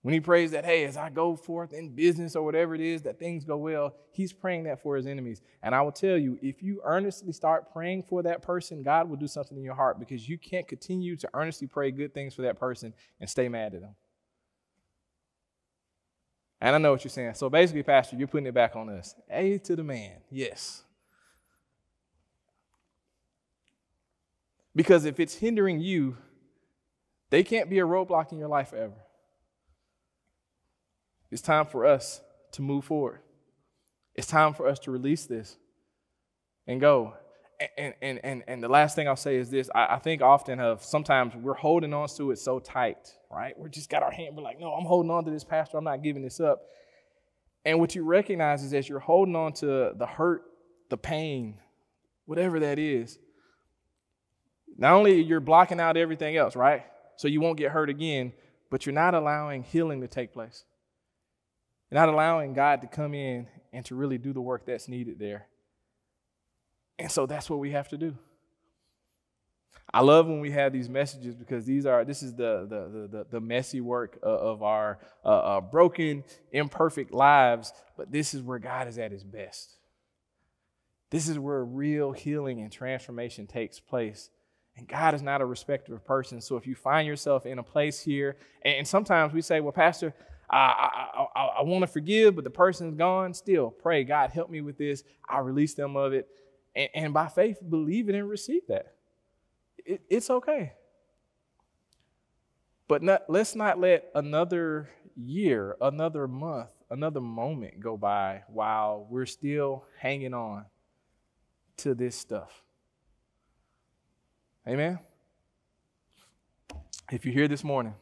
When he prays that, hey, as I go forth in business or whatever it is, that things go well, he's praying that for his enemies. And I will tell you, if you earnestly start praying for that person, God will do something in your heart, because you can't continue to earnestly pray good things for that person and stay mad at them. And I know what you're saying. So basically, Pastor, you're putting it back on us. A to the man. Yes. Because if it's hindering you, they can't be a roadblock in your life forever. It's time for us to move forward. It's time for us to release this and go. And the last thing I'll say is this. I think often sometimes we're holding on to it so tight, right? We're just got our hand. We're like, no, I'm holding on to this, Pastor. I'm not giving this up. And what you recognize is that you're holding on to the hurt, the pain, whatever that is. Not only you're blocking out everything else, right? So you won't get hurt again, but you're not allowing healing to take place. You're not allowing God to come in and to really do the work that's needed there. And so that's what we have to do. I love when we have these messages, because this is the messy work of our broken, imperfect lives. But this is where God is at his best. This is where real healing and transformation takes place. And God is not a respecter of persons. So if you find yourself in a place here, and sometimes we say, well, Pastor, I want to forgive, but the person's gone. Still pray, God, help me with this. I release them of it. And by faith, believe it and receive that. It's okay. But let's not let another year, another month, another moment go by while we're still hanging on to this stuff. Amen? If you're here this morning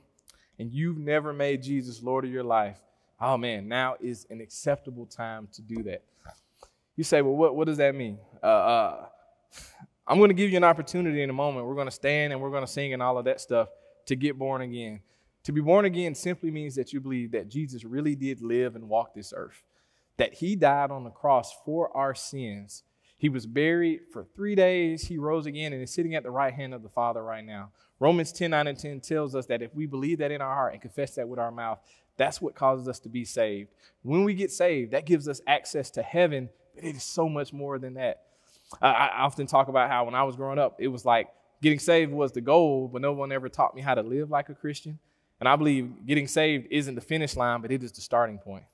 and you've never made Jesus Lord of your life, oh man, now is an acceptable time to do that. You say, well, what does that mean? I'm going to give you an opportunity in a moment. We're going to stand and we're going to sing and all of that stuff to get born again. To be born again simply means that you believe that Jesus really did live and walk this earth, that he died on the cross for our sins. He was buried for 3 days. He rose again and is sitting at the right hand of the Father right now. Romans 10:9-10 tells us that if we believe that in our heart and confess that with our mouth, that's what causes us to be saved. When we get saved, that gives us access to heaven, but it is so much more than that. I often talk about how when I was growing up, it was like getting saved was the goal, but no one ever taught me how to live like a Christian. And I believe getting saved isn't the finish line, but it is the starting point,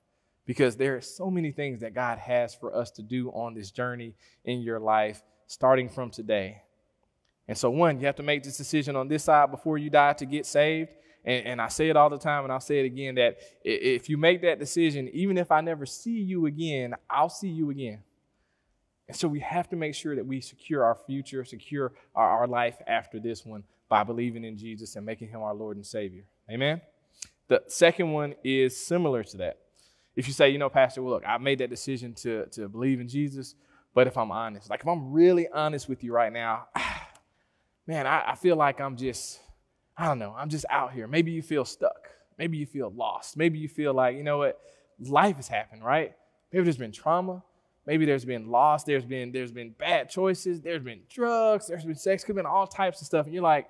because there are so many things that God has for us to do on this journey in your life, starting from today. And so one, you have to make this decision on this side before you die to get saved. And I say it all the time, and I'll say it again, that if you make that decision, even if I never see you again, I'll see you again. And so we have to make sure that we secure our future, secure our life after this one by believing in Jesus and making him our Lord and Savior. Amen? The second one is similar to that. If you say, you know, Pastor, well, look, I made that decision to believe in Jesus, but if I'm honest, like if I'm really honest with you right now, man, I feel like I'm just, I don't know, I'm just out here. Maybe you feel stuck. Maybe you feel lost. Maybe you feel like, you know what, life has happened, right? Maybe there's been trauma. Maybe there's been loss, there's been bad choices, there's been drugs, there's been sex, could have been all types of stuff. And you're like,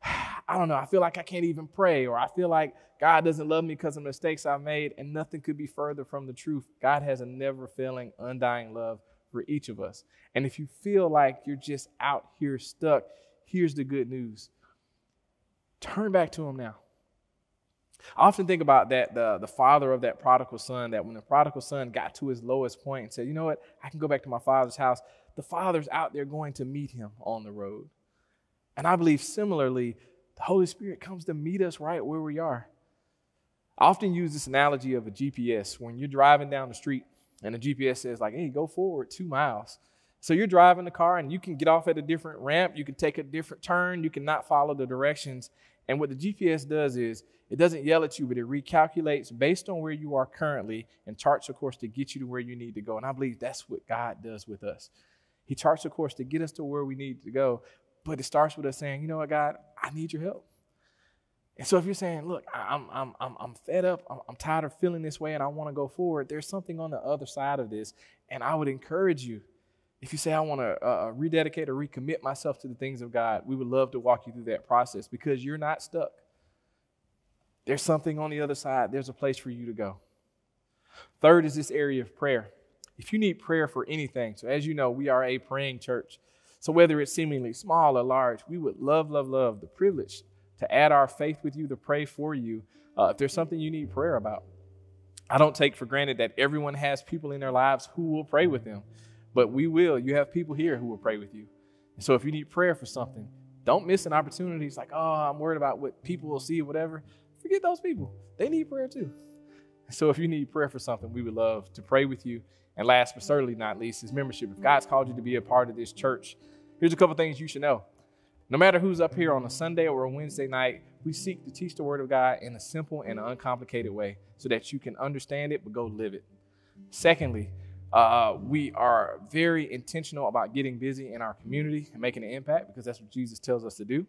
I don't know, I feel like I can't even pray, or I feel like God doesn't love me because of mistakes I've made, and nothing could be further from the truth. God has a never-failing, undying love for each of us. And if you feel like you're just out here stuck, here's the good news. Turn back to him now. I often think about that, the father of that prodigal son, that when the prodigal son got to his lowest point and said, you know what, I can go back to my father's house, the father's out there going to meet him on the road. And I believe similarly, the Holy Spirit comes to meet us right where we are. I often use this analogy of a GPS. When you're driving down the street and the GPS says like, hey, go forward 2 miles. So you're driving the car and you can get off at a different ramp. You can take a different turn. You can not follow the directions. And what the GPS does is it doesn't yell at you, but it recalculates based on where you are currently and charts a course to get you to where you need to go. And I believe that's what God does with us. He charts a course to get us to where we need to go. But it starts with us saying, you know what, God, I need your help. And so if you're saying, look, I'm fed up, I'm tired of feeling this way and I want to go forward, there's something on the other side of this. And I would encourage you, if you say, I want to rededicate or recommit myself to the things of God, we would love to walk you through that process, because you're not stuck. There's something on the other side. There's a place for you to go. Third is this area of prayer. If you need prayer for anything, so as you know, we are a praying church. So whether it's seemingly small or large, we would love the privilege to add our faith with you, to pray for you if there's something you need prayer about. I don't take for granted that everyone has people in their lives who will pray with them. But we will. You have people here who will pray with you. And so if you need prayer for something, don't miss an opportunity. It's like, oh, I'm worried about what people will see or whatever. Forget those people. They need prayer too. So if you need prayer for something, we would love to pray with you. And last but certainly not least is membership. If God's called you to be a part of this church, here's a couple things you should know. No matter who's up here on a Sunday or a Wednesday night, we seek to teach the Word of God in a simple and uncomplicated way so that you can understand it but go live it. Secondly, we are very intentional about getting busy in our community and making an impact, because that's what Jesus tells us to do.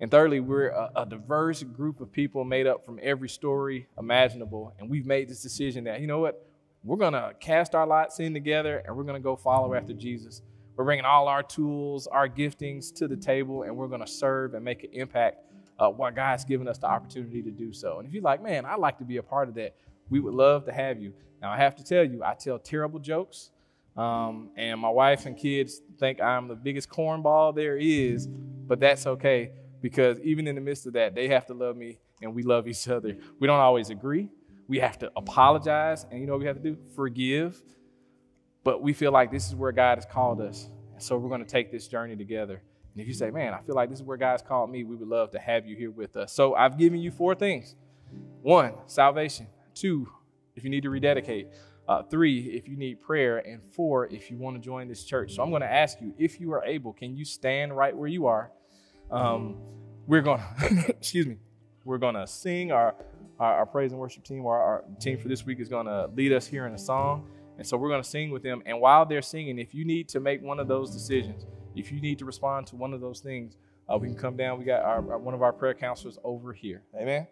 And thirdly, we're a diverse group of people made up from every story imaginable. And we've made this decision that, you know what, we're going to cast our lots in together and we're going to go follow after Jesus. We're bringing all our tools, our giftings to the table, and we're going to serve and make an impact while God's given us the opportunity to do so. And if you're like, man, I'd like to be a part of that, we would love to have you. Now, I have to tell you, I tell terrible jokes, and my wife and kids think I'm the biggest cornball there is, but that's okay, because even in the midst of that, they have to love me, and we love each other. We don't always agree. We have to apologize, and you know what we have to do? Forgive. But we feel like this is where God has called us, and so we're going to take this journey together. And if you say, man, I feel like this is where God's called me, we would love to have you here with us. So I've given you 4 things. 1, salvation. 2, if you need to rededicate. 3, if you need prayer. And 4, if you want to join this church. So I'm going to ask you, if you are able, can you stand right where you are? We're going to, excuse me, We're going to sing. Our praise and worship team, our team for this week, is going to lead us here in a song. And so we're going to sing with them. And while they're singing, if you need to make one of those decisions, if you need to respond to one of those things, we can come down. We got one of our prayer counselors over here. Amen.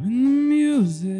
When the music